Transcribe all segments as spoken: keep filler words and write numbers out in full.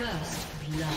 First blood.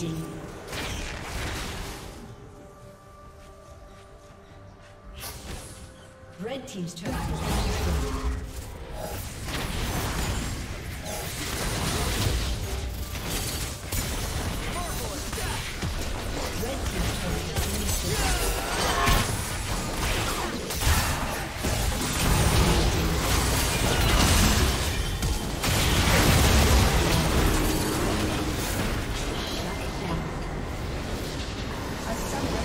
City. Red team's turret has been destroyed. Red team's turret has been destroyed. Shut it down. A summoner